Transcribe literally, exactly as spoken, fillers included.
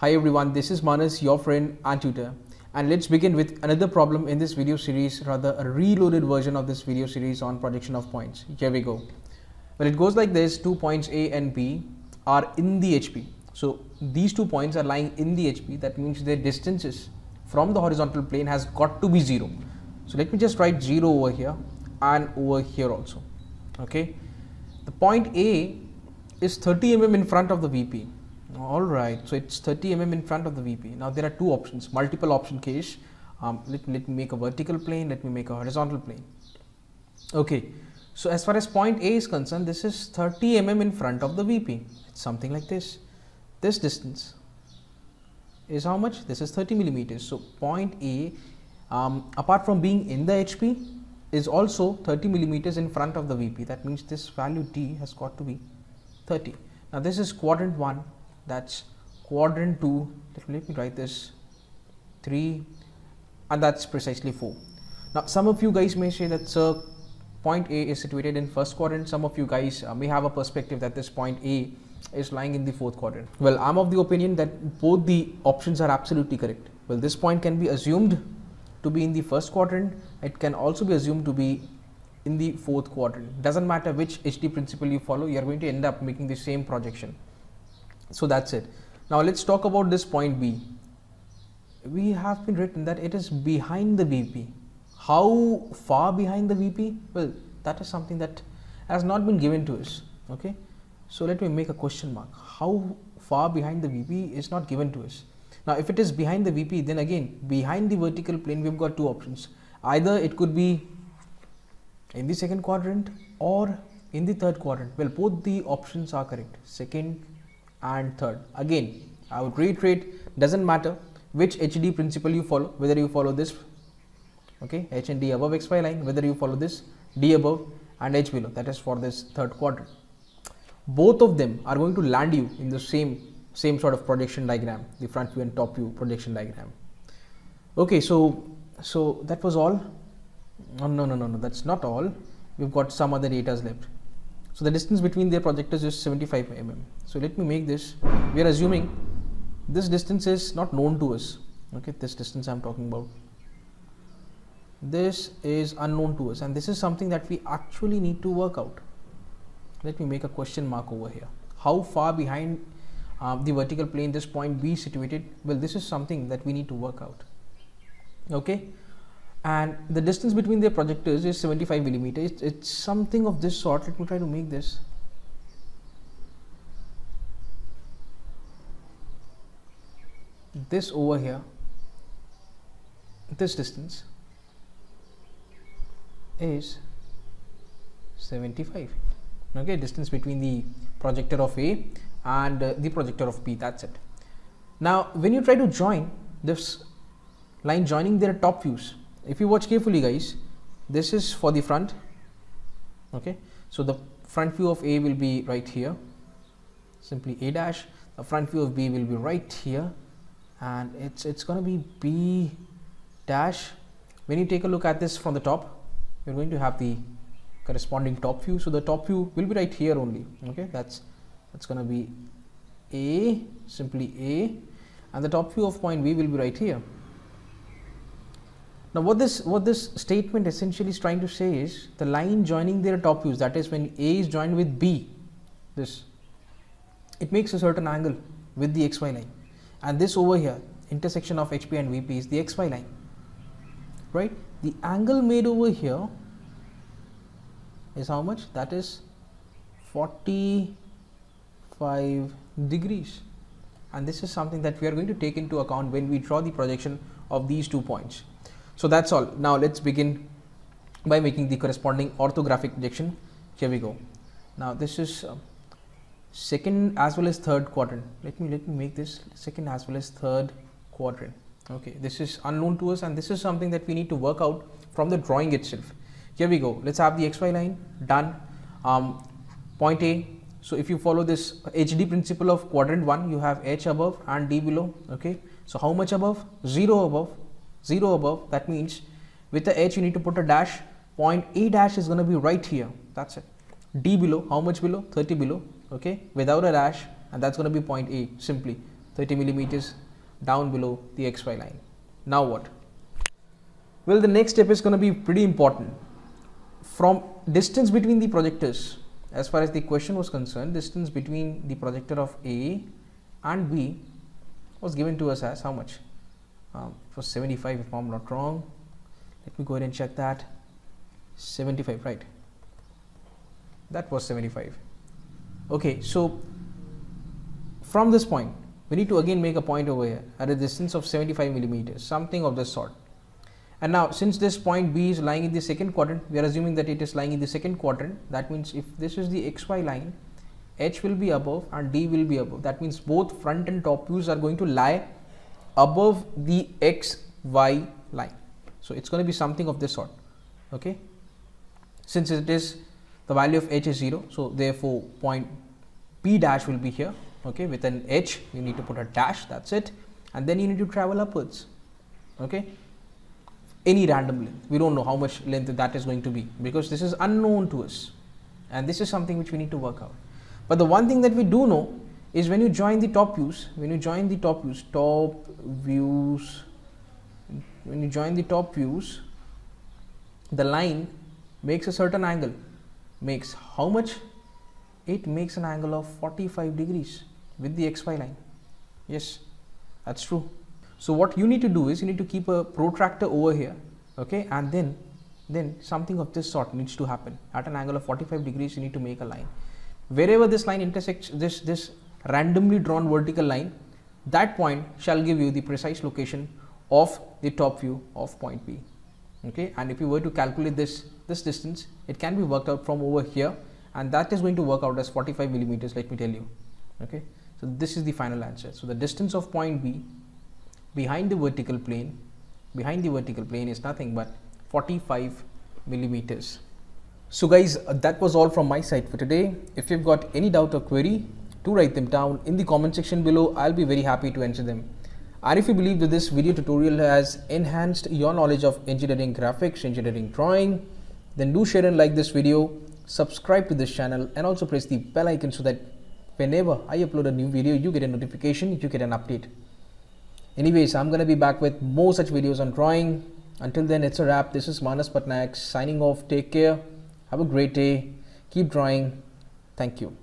Hi everyone, this is Manas, your friend and tutor, and let's begin with another problem in this video series, rather a reloaded version of this video series on projection of points. Here we go. Well, it goes like this. Two points A and B are in the H P. So these two points are lying in the H P. That means their distances from the horizontal plane has got to be zero. So let me just write zero over here and over here also. Okay. The point A is thirty millimeters in front of the V P. Alright, so it's thirty millimeters in front of the V P. Now there are two options, multiple option case. Um, let, let me make a vertical plane, let me make a horizontal plane. Okay, so as far as point A is concerned, this is thirty millimeters in front of the V P. It's something like this. This distance is how much? This is thirty millimeters. So point A, um, apart from being in the H P, is also thirty millimeters in front of the V P. That means this value D has got to be thirty. Now this is quadrant one. That's quadrant two, let me write this, three, and that's precisely four. Now some of you guys may say that sir, point A is situated in first quadrant. Some of you guys uh, may have a perspective that this point A is lying in the fourth quadrant. Well, I'm of the opinion that both the options are absolutely correct. Well, this point can be assumed to be in the first quadrant. It can also be assumed to be in the fourth quadrant. Doesn't matter which H D principle you follow, you're going to end up making the same projection. So that's it. Now let's talk about this point B. We have been written that it is behind the V P. How far behind the V P? Well, that is something that has not been given to us. Okay. So let me make a question mark. How far behind the V P is not given to us. Now if it is behind the V P, then again behind the vertical plane we've got two options. Either it could be in the second quadrant or in the third quadrant. Well, both the options are correct. Second and third. Again, I would reiterate, doesn't matter which H D principle you follow, whether you follow this, okay, H and D above X Y line, whether you follow this D above and H below, that is for this third quadrant. Both of them are going to land you in the same same sort of projection diagram, the front view and top view projection diagram. Okay, so so that was all. No, no, no, no, no, that's not all. We've got some other data left. So the distance between their projectors is seventy-five millimeters. So let me make this. We are assuming this distance is not known to us. Okay, this distance I'm talking about. This is unknown to us, and this is something that we actually need to work out. Let me make a question mark over here. How far behind uh, the vertical plane this point B situated? Well, this is something that we need to work out. Okay. And the distance between their projectors is seventy-five millimeters. It's, it's something of this sort. Let me try to make this. This over here, this distance is seventy-five. Okay, distance between the projector of A and uh, the projector of B. That's it. Now, when you try to join this line joining their top views, if you watch carefully guys, this is for the front, okay, so the front view of A will be right here, simply A dash, the front view of B will be right here, and it's it's going to be B dash. When you take a look at this from the top, you're going to have the corresponding top view, so the top view will be right here only, okay, that's that's going to be A, simply A, and the top view of point B will be right here. Now what this what this statement essentially is trying to say is the line joining their top views, that is when A is joined with B, this, it makes a certain angle with the X Y line, and this over here, intersection of H P and V P, is the X Y line, right? The angle made over here is how much? That is forty-five degrees, and this is something that we are going to take into account when we draw the projection of these two points. So that's all. Now let's begin by making the corresponding orthographic projection. Here we go. Now this is uh, second as well as third quadrant. Let me let me make this second as well as third quadrant. Okay, this is unknown to us, and this is something that we need to work out from the drawing itself. Here we go. Let's have the X Y line done. Um, point A. So if you follow this H D principle of quadrant one, you have H above and D below. Okay. So how much above? Zero above. Zero above, that means with the H you need to put a dash. Point A dash is going to be right here, that's it. D below, how much below? thirty below, okay, without a dash, and that's going to be point A, simply thirty millimeters down below the X Y line. Now what? Well, the next step is going to be pretty important. From distance between the projectors, as far as the question was concerned, distance between the projector of A and B was given to us as how much? Um, it was seventy-five if I'm not wrong. Let me go ahead and check that. seventy-five, right? That was seventy-five. Okay, so from this point, we need to again make a point over here at a distance of seventy-five millimeters, something of this sort. And now, since this point B is lying in the second quadrant, we are assuming that it is lying in the second quadrant. That means if this is the X Y line, H will be above and D will be above. That means both front and top views are going to lie above the X Y line. So it's going to be something of this sort. Okay. Since it is the value of H is zero, so therefore point P dash will be here. Okay, with an H, you need to put a dash. That's it. And then you need to travel upwards. Okay. Any random length, we don't know how much length that is going to be, because this is unknown to us, and this is something which we need to work out. But the one thing that we do know is when you join the top views, when you join the top views, top views, when you join the top views, the line makes a certain angle. Makes how much? It makes an angle of forty-five degrees with the X Y line. Yes, that's true. So what you need to do is you need to keep a protractor over here, okay, and then then something of this sort needs to happen. At an angle of forty-five degrees, you need to make a line. Wherever this line intersects this this randomly drawn vertical line, that point shall give you the precise location of the top view of point B. Okay, and if you were to calculate this this distance, it can be worked out from over here, and that is going to work out as forty-five millimeters, let me tell you. Okay, so this is the final answer. So the distance of point B behind the vertical plane, behind the vertical plane is nothing but forty-five millimeters. So guys, that was all from my side for today. If you've got any doubt or query, do write them down in the comment section below. I'll be very happy to answer them. And if you believe that this video tutorial has enhanced your knowledge of engineering graphics, engineering drawing, then do share and like this video, subscribe to this channel, and also press the bell icon so that whenever I upload a new video, you get a notification, you get an update. Anyways, I'm going to be back with more such videos on drawing. Until then, it's a wrap. This is Manas Patnaik signing off. Take care. Have a great day. Keep drawing. Thank you.